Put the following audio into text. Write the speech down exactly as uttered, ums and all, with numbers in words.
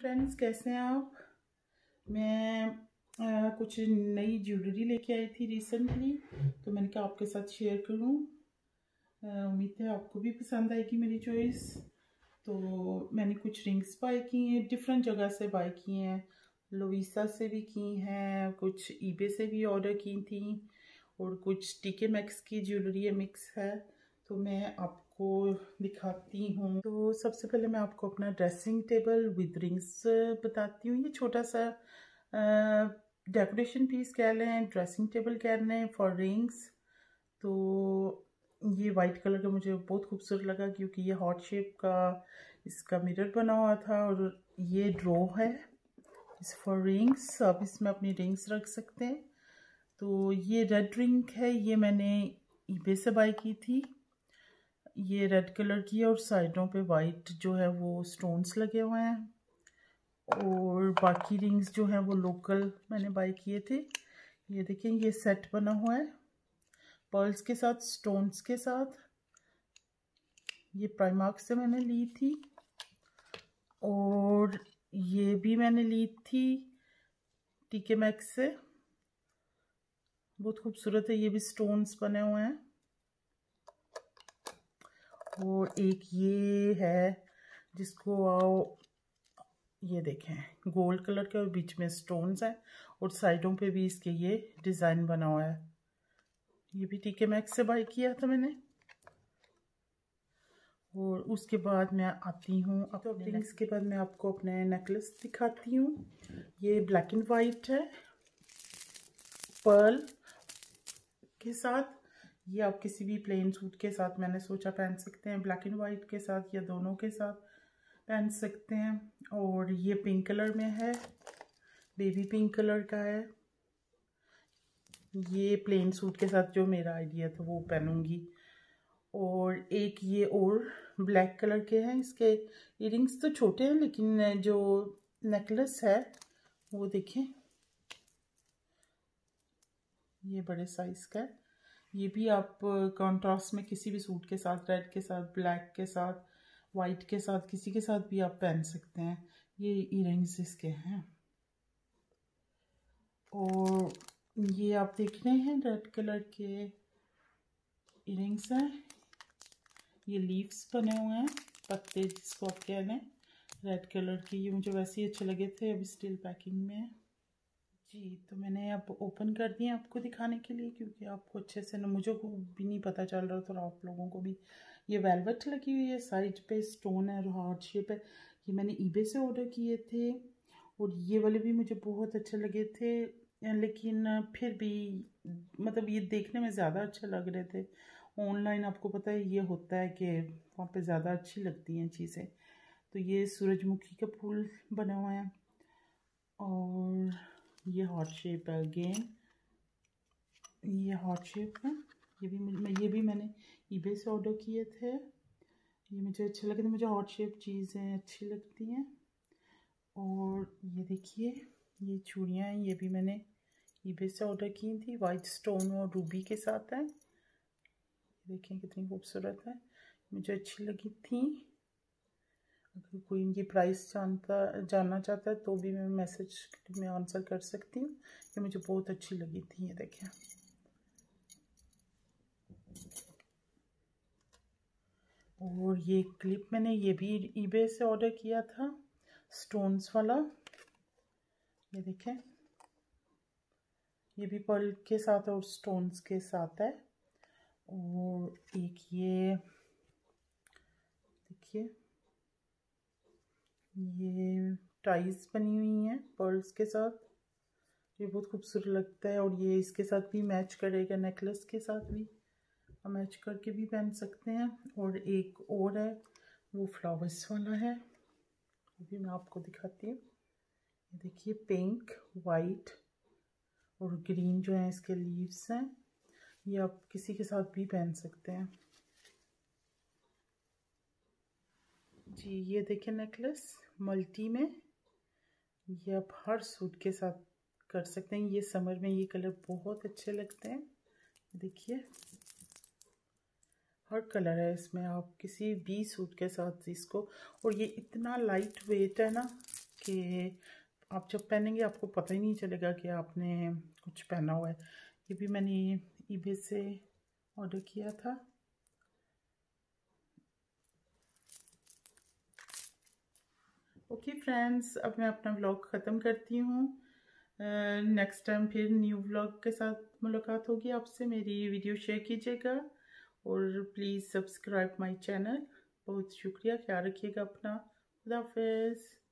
Friends, कैसे हैं आप। मैं आ, कुछ नई ज्वेलरी लेके आई थी रिसेंटली, तो मैंने कहा आपके साथ शेयर करूं। उम्मीद है आपको भी पसंद आएगी मेरी चॉइस। तो मैंने कुछ रिंग्स बाय की हैं, डिफरेंट जगह से बाय की हैं। लोविसा से भी की हैं, कुछ ईबे से भी ऑर्डर की थी, और कुछ टीके मैक्स की ज्वेलरी मिक्स है। तो मैं आपको दिखाती हूँ। तो सबसे पहले मैं आपको अपना ड्रेसिंग टेबल विद रिंग्स बताती हूँ। ये छोटा सा डेकोरेशन पीस कह लें, ड्रेसिंग टेबल कह लें फॉर रिंग्स। तो ये वाइट कलर का मुझे बहुत खूबसूरत लगा, क्योंकि ये हॉट शेप का इसका मिरर बना हुआ था, और ये ड्रॉ है इस फॉर रिंग्स। आप इसमें अपनी रिंग्स रख सकते हैं। तो ये रेड रिंग है, ये मैंने ईबे से बाय की थी। ये रेड कलर की है, और साइडों पे वाइट जो है वो स्टोन्स लगे हुए हैं। और बाकी रिंग्स जो हैं वो लोकल मैंने बाय किए थे। ये देखें, ये सेट बना हुआ है पर्ल्स के साथ, स्टोन्स के साथ। ये प्राइमार्क से मैंने ली थी, और ये भी मैंने ली थी टीके मैक्स से। बहुत खूबसूरत है, ये भी स्टोन्स बने हुए हैं। और एक ये है जिसको आओ, ये देखें, गोल्ड कलर के, और बीच में स्टोन्स हैं, और साइडों पे भी इसके ये डिज़ाइन बना हुआ है। ये भी टीके मैक्स से बाय किया था मैंने। और उसके बाद मैं आती हूँ अब तो रिंग्स के बाद मैं आपको अपने नेकलेस दिखाती हूँ। ये ब्लैक एंड वाइट है पर्ल के साथ। ये आप किसी भी प्लेन सूट के साथ मैंने सोचा पहन सकते हैं, ब्लैक एंड वाइट के साथ या दोनों के साथ पहन सकते हैं। और ये पिंक कलर में है, बेबी पिंक कलर का है। ये प्लेन सूट के साथ जो मेरा आइडिया था वो पहनूंगी। और एक ये और ब्लैक कलर के हैं। इसके ईयरिंग्स तो छोटे हैं, लेकिन जो नेकलेस है वो देखें, ये बड़े साइज़ का है। ये भी आप कॉन्ट्रास्ट में किसी भी सूट के साथ, रेड के साथ, ब्लैक के साथ, वाइट के साथ, किसी के साथ भी आप पहन सकते हैं। ये ईयरिंग्स इसके हैं। और ये आप देख रहे हैं रेड कलर के ईयरिंग्स हैं। ये लीव्स बने हुए हैं, पत्ते जिसको आप कह लें, रेड कलर के। ये मुझे वैसे ही अच्छे लगे थे, अभी स्टिल पैकिंग में है जी। तो मैंने अब ओपन कर दिए आपको दिखाने के लिए, क्योंकि आपको अच्छे से ना, मुझे भी नहीं पता चल रहा, थोड़ा आप लोगों को भी। ये वेलवेट लगी हुई है, साइड पे स्टोन है और हार्ट शेप है। ये मैंने ईबे से ऑर्डर किए थे, और ये वाले भी मुझे बहुत अच्छे लगे थे, लेकिन फिर भी मतलब ये देखने में ज़्यादा अच्छे लग रहे थे। ऑनलाइन आपको पता है ये होता है कि वहाँ पर ज़्यादा अच्छी लगती हैं चीज़ें। तो ये सूरजमुखी के फूल बने हुए हैं, और ये हॉट शेप है अगेन, ये हॉट शेप है। ये भी मैं ये भी मैंने ईबे से ऑर्डर किए थे। ये मुझे अच्छे लगे थे, मुझे हॉट शेप चीज़ें अच्छी लगती हैं। और ये देखिए, ये चूड़ियाँ हैं, ये भी मैंने ईबे से ऑर्डर की थी, वाइट स्टोन और रूबी के साथ है। देखिए कितनी खूबसूरत है, मुझे अच्छी लगी थी। अगर कोई इनकी प्राइस जानता जानना चाहता है तो भी मैं मैसेज में आंसर कर सकती हूँ। ये मुझे बहुत अच्छी लगी थी। ये देखें, और ये क्लिप मैंने ये भी ईबे से ऑर्डर किया था, स्टोन्स वाला। ये देखें, ये भी पर्ल के साथ और स्टोन्स के साथ है। और एक ये देखिए, ये टाइज बनी हुई हैं पर्ल्स के साथ, ये बहुत खूबसूरत लगता है। और ये इसके साथ भी मैच करेगा, नेकलेस के साथ भी मैच करके भी पहन सकते हैं। और एक और है, वो फ्लावर्स वाला है, वो भी मैं आपको दिखाती हूँ। देखिए, पिंक, वाइट और ग्रीन जो है इसके लीव्स हैं। ये आप किसी के साथ भी पहन सकते हैं जी। ये देखें नेकलेस मल्टी में, ये आप हर सूट के साथ कर सकते हैं। ये समर में ये कलर बहुत अच्छे लगते हैं। देखिए, हर कलर है इसमें, आप किसी भी सूट के साथ इसको। और ये इतना लाइट वेट है ना कि आप जब पहनेंगे आपको पता ही नहीं चलेगा कि आपने कुछ पहना हुआ है। ये भी मैंने ईबे से ऑर्डर किया था। ओके फ्रेंड्स, अब मैं अपना व्लॉग ख़त्म करती हूँ। नेक्स्ट टाइम फिर न्यू व्लॉग के साथ मुलाकात होगी आपसे। मेरी वीडियो शेयर कीजिएगा और प्लीज़ सब्सक्राइब माय चैनल। बहुत शुक्रिया, ख्याल रखिएगा अपना। खुदा हाफिज़।